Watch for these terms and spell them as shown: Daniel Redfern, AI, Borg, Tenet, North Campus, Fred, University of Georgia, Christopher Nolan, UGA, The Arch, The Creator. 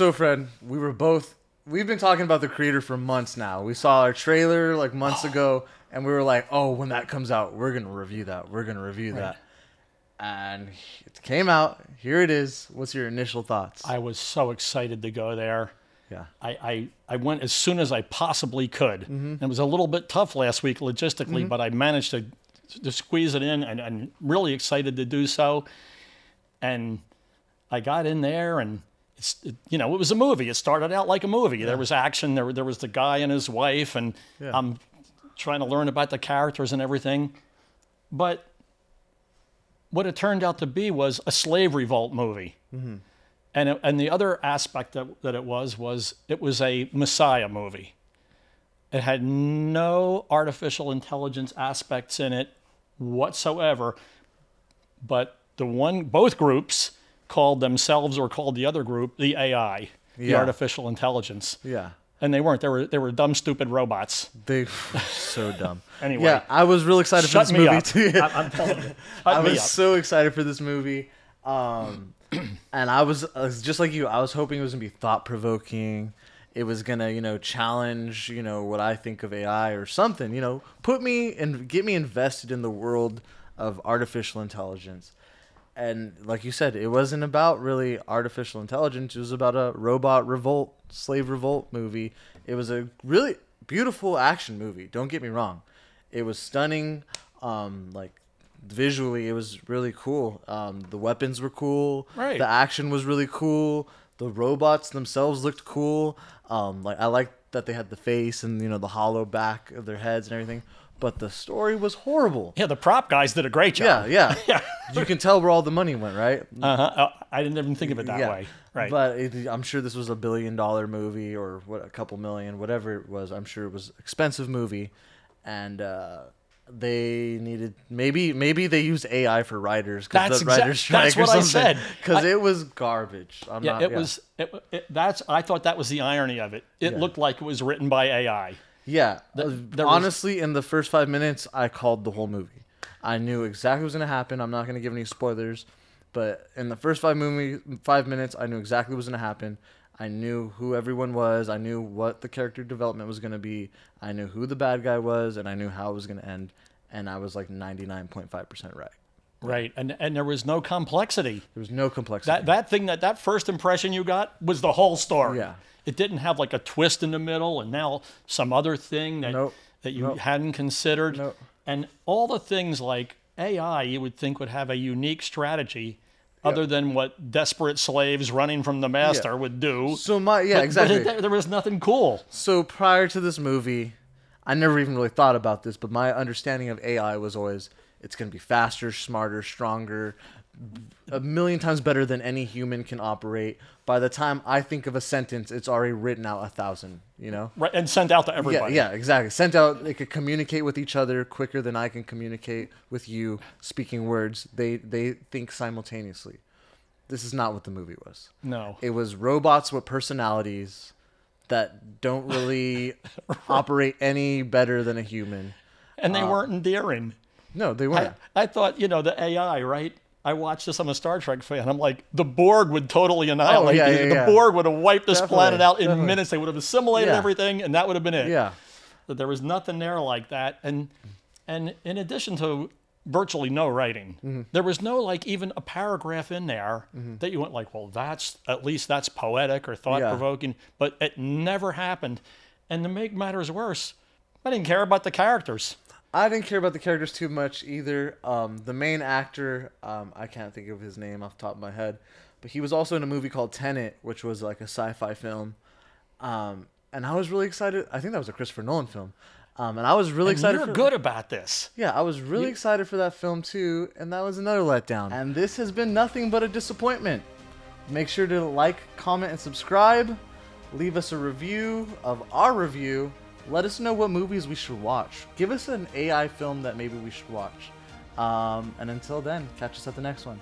So, Fred, we've been talking about The Creator for months now. We saw our trailer like months ago, and we were like, oh, when that comes out, we're going to review that. We're going to review that. And it came out. Here it is. What's your initial thoughts? I was so excited to go there. Yeah. I went as soon as I possibly could. Mm-hmm. It was a little bit tough last week logistically, mm-hmm. but I managed to squeeze it in, and I'm really excited to do so. And I got in there, and it was a movie. It started out like a movie. Yeah. There was action. There was the guy and his wife, and yeah. I'm trying to learn about the characters and everything. But what it turned out to be was a slave revolt movie. Mm-hmm. And the other aspect that it was a Messiah movie. It had no artificial intelligence aspects in it whatsoever. But both groups called themselves, or called the other group, the AI, yeah. the artificial intelligence. Yeah. And they weren't. They were dumb, stupid robots. They were so dumb. Anyway. Yeah, I was real excited for this movie too. I'm telling you. I was so excited for this movie. And I was just like you. I was hoping it was going to be thought-provoking. It was going to, challenge, what I think of AI or something, put me and get me invested in the world of artificial intelligence. And like you said, it wasn't about really artificial intelligence. It was about a robot revolt, slave revolt movie. It was a really beautiful action movie. Don't get me wrong. It was stunning. Like visually, it was really cool. The weapons were cool. Right. The action was really cool. The robots themselves looked cool. I liked that they had the face and, the hollow back of their heads and everything. But the story was horrible. Yeah, the prop guys did a great job. Yeah, yeah. You can tell where all the money went, right? Uh-huh. I didn't even think of it that way. Right. But I'm sure this was a billion-dollar movie, or what, a couple million, whatever it was. I'm sure it was an expensive movie, and they needed maybe they used AI for writers, because the writers strike or something. That's what I said. Because it was garbage. It was. I thought that was the irony of it. It looked like it was written by AI. Yeah, honestly, in the first 5 minutes, I called the whole movie. I knew exactly what was going to happen. I'm not going to give any spoilers, but in the first 5 minutes, I knew exactly what was going to happen. I knew who everyone was. I knew what the character development was going to be. I knew who the bad guy was, and I knew how it was going to end, and I was like 99.5% right. Right, and there was no complexity. There was no complexity. That first impression you got was the whole story. Yeah. It didn't have like a twist in the middle and now some other thing that you hadn't considered. Nope. And all the things like AI you would think would have a unique strategy other than what desperate slaves running from the master would do. But there was nothing cool. So prior to this movie, I never even really thought about this, but my understanding of AI was always, it's going to be faster, smarter, stronger, a million times better than any human can operate. By the time I think of a sentence, it's already written out 1,000, Right, and sent out to everybody. Yeah, exactly. Sent out, they could communicate with each other quicker than I can communicate with you speaking words. They think simultaneously. This is not what the movie was. No. It was robots with personalities that don't really operate any better than a human. And they weren't endearing. No, they weren't. I thought, the AI, right? I watched this. I'm a Star Trek fan. I'm like, the Borg would totally annihilate these. The Borg would have wiped this planet out in minutes. They would have assimilated everything, and that would have been it. Yeah. But there was nothing there like that. And in addition to virtually no writing, mm-hmm. there was no, even a paragraph in there mm-hmm. that you went like, well, at least that's poetic or thought-provoking. Yeah. But it never happened. And to make matters worse, I didn't care about the characters. I didn't care about the characters too much either. The main actor, I can't think of his name off the top of my head, but he was also in a movie called Tenet, which was like a sci-fi film. And I was really excited. I think that was a Christopher Nolan film. And I was really excited. You're good about this. Yeah, I was really excited for that film too, and that was another letdown. And this has been nothing but a disappointment. Make sure to like, comment, and subscribe. Leave us a review of our review. Let us know what movies we should watch. Give us an AI film that maybe we should watch. And until then, catch us at the next one.